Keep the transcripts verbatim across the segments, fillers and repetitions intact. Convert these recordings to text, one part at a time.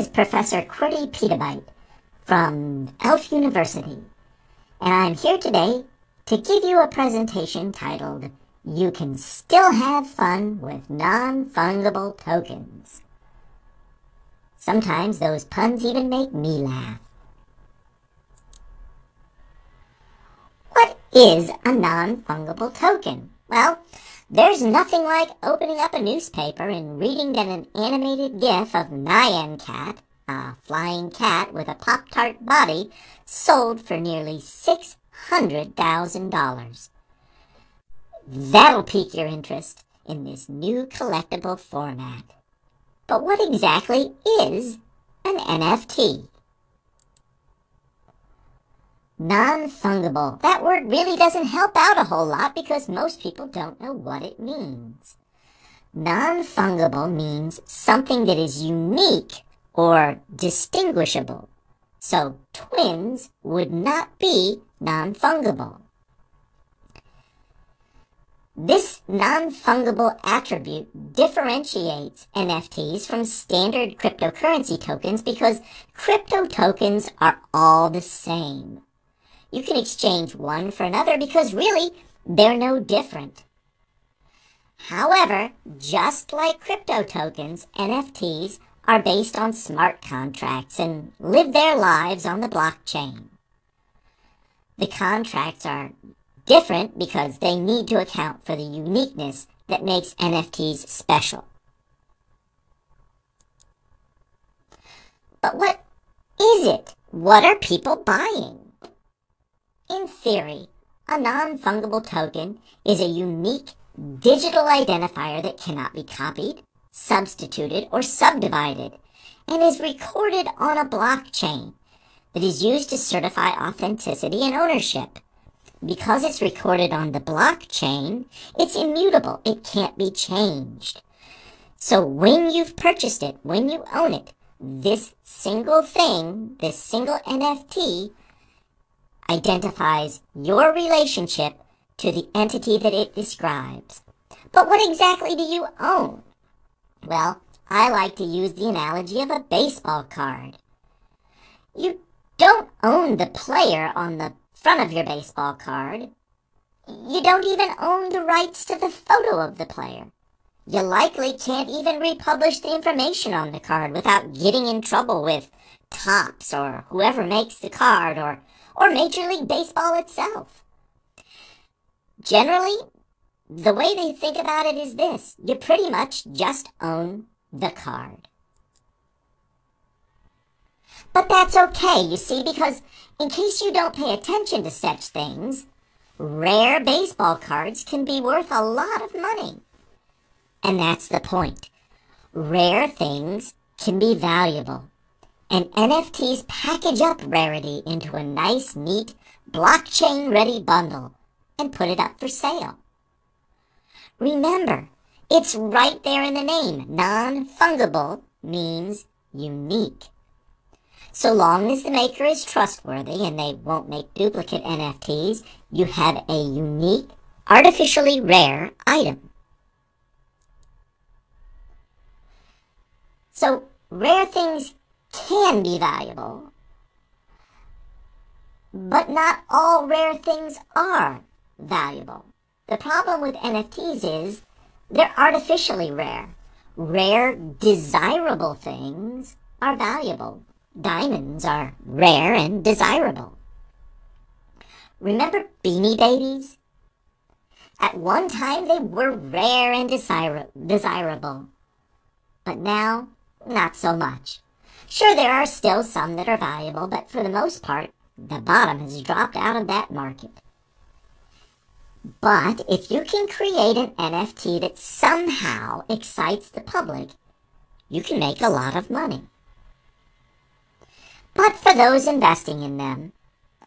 is Professor Qwerty Petabyte from Elf University, and I'm here today to give you a presentation titled, You Can Still Have Fun with Non-Fungible Tokens. Sometimes those puns even make me laugh. What is a non-fungible token? Well, there's nothing like opening up a newspaper and reading that an animated GIF of Nyan Cat, a flying cat with a Pop-Tart body, sold for nearly six hundred thousand dollars. That'll pique your interest in this new collectible format. But what exactly is an N F T? Non-fungible. That word really doesn't help out a whole lot because most people don't know what it means. Non-fungible means something that is unique or distinguishable. So twins would not be non-fungible. This non-fungible attribute differentiates N F Ts from standard cryptocurrency tokens because crypto tokens are all the same. You can exchange one for another because really, they're no different. However, just like crypto tokens, N F Ts are based on smart contracts and live their lives on the blockchain. The contracts are different because they need to account for the uniqueness that makes N F Ts special. But what is it? What are people buying? In theory, a non-fungible token is a unique digital identifier that cannot be copied, substituted, or subdivided, and is recorded on a blockchain that is used to certify authenticity and ownership. Because it's recorded on the blockchain, it's immutable. It can't be changed. So when you've purchased it, when you own it, this single thing, this single N F T, identifies your relationship to the entity that it describes. But what exactly do you own? Well, I like to use the analogy of a baseball card. You don't own the player on the front of your baseball card. You don't even own the rights to the photo of the player. You likely can't even republish the information on the card without getting in trouble with Topps or whoever makes the card or or Major League Baseball itself. Generally, the way they think about it is this: you pretty much just own the card. But that's okay, you see, because in case you don't pay attention to such things, rare baseball cards can be worth a lot of money. And that's the point. Rare things can be valuable. And N F Ts package up rarity into a nice, neat, blockchain-ready bundle and put it up for sale. Remember, it's right there in the name. Non-fungible means unique. So long as the maker is trustworthy and they won't make duplicate N F Ts, you have a unique, artificially rare item. So, rare things can be valuable, but not all rare things are valuable. The problem with N F Ts is they're artificially rare. Rare, desirable things are valuable. Diamonds are rare and desirable. Remember Beanie Babies? At one time, they were rare and desir- desirable, but now, not so much. Sure, there are still some that are valuable, but for the most part, the bottom has dropped out of that market. But if you can create an N F T that somehow excites the public, you can make a lot of money. But for those investing in them,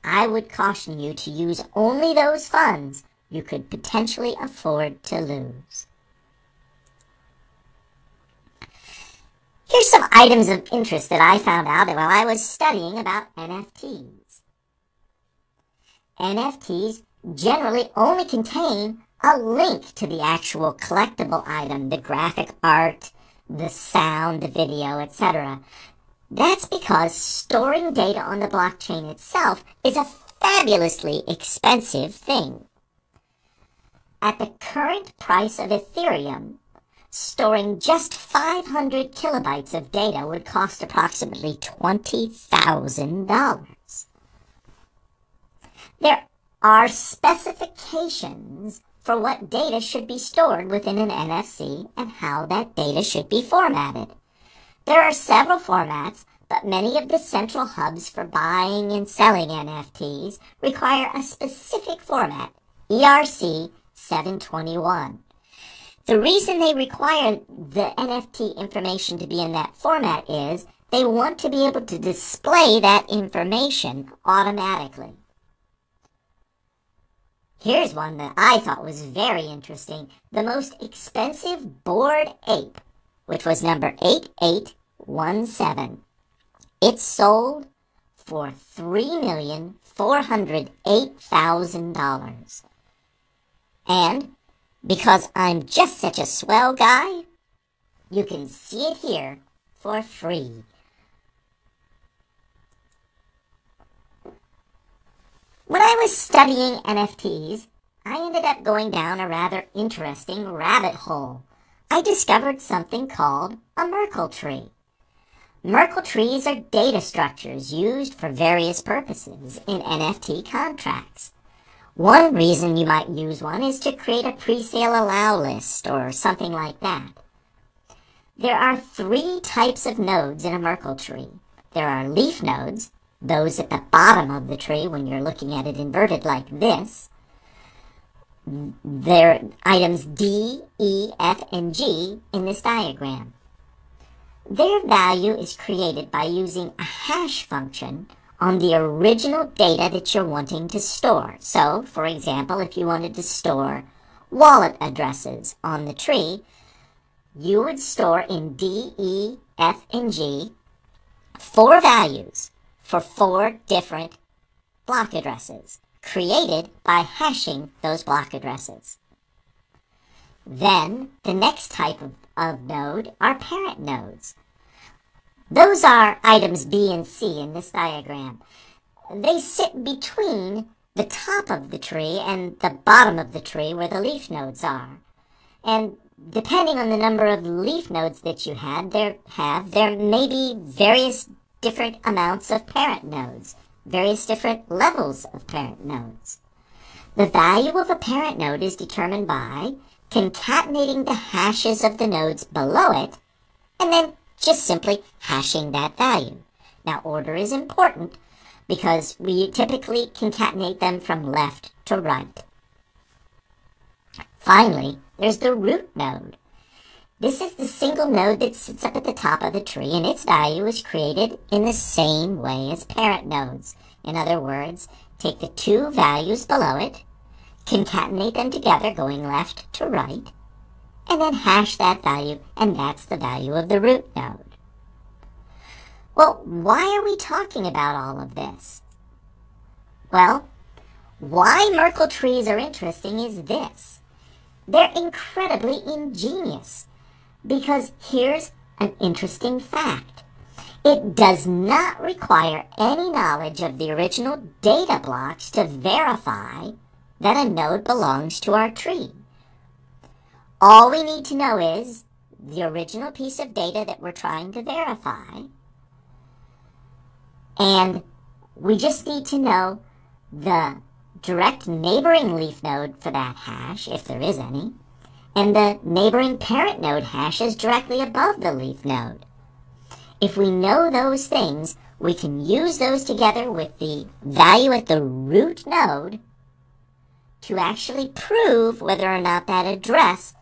I would caution you to use only those funds you could potentially afford to lose. Here's some items of interest that I found out while I was studying about N F Ts. N F Ts generally only contain a link to the actual collectible item, the graphic art, the sound, the video, et cetera. That's because storing data on the blockchain itself is a fabulously expensive thing. At the current price of Ethereum, storing just five hundred kilobytes of data would cost approximately twenty thousand dollars. There are specifications for what data should be stored within an N F C and how that data should be formatted. There are several formats, but many of the central hubs for buying and selling N F Ts require a specific format, E R C seven twenty-one. The reason they require the N F T information to be in that format is they want to be able to display that information automatically. Here's one that I thought was very interesting. The most expensive Bored Ape, which was number eight eight one seven. It sold for three million four hundred eight thousand dollars. And because I'm just such a swell guy, you can see it here for free. When I was studying N F Ts, I ended up going down a rather interesting rabbit hole. I discovered something called a Merkle tree. Merkle trees are data structures used for various purposes in N F T contracts. One reason you might use one is to create a pre-sale allow list or something like that. There are three types of nodes in a Merkle tree. There are leaf nodes, those at the bottom of the tree when you're looking at it inverted like this. There are items D, E, F, and G in this diagram. Their value is created by using a hash function on the original data that you're wanting to store. So, for example, if you wanted to store wallet addresses on the tree, you would store in D, E, F, and G four values for four different block addresses created by hashing those block addresses. Then, the next type of, of node are parent nodes. Those are items B and C in this diagram. They sit between the top of the tree and the bottom of the tree where the leaf nodes are. And depending on the number of leaf nodes that you had, there have, there may be various different amounts of parent nodes, various different levels of parent nodes. The value of a parent node is determined by concatenating the hashes of the nodes below it and then just simply hashing that value. Now, order is important because we typically concatenate them from left to right. Finally, there's the root node. This is the single node that sits up at the top of the tree, and its value is created in the same way as parent nodes. In other words, take the two values below it, concatenate them together going left to right, and then hash that value, and that's the value of the root node. Well, why are we talking about all of this? Well, why Merkle trees are interesting is this. They're incredibly ingenious, because here's an interesting fact. It does not require any knowledge of the original data blocks to verify that a node belongs to our tree. All we need to know is the original piece of data that we're trying to verify, and we just need to know the direct neighboring leaf node for that hash, if there is any, and the neighboring parent node hash is directly above the leaf node. If we know those things, we can use those together with the value at the root node to actually prove whether or not that address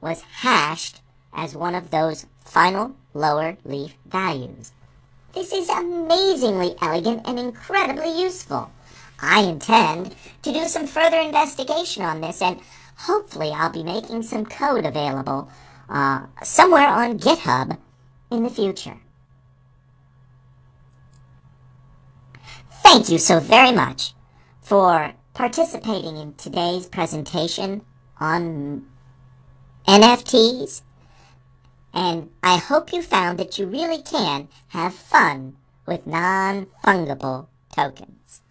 was hashed as one of those final lower leaf values. This is amazingly elegant and incredibly useful. I intend to do some further investigation on this, and hopefully I'll be making some code available uh, somewhere on GitHub in the future. Thank you so very much for participating in today's presentation on N F Ts and I hope you found that you really can have fun with non-fungible tokens.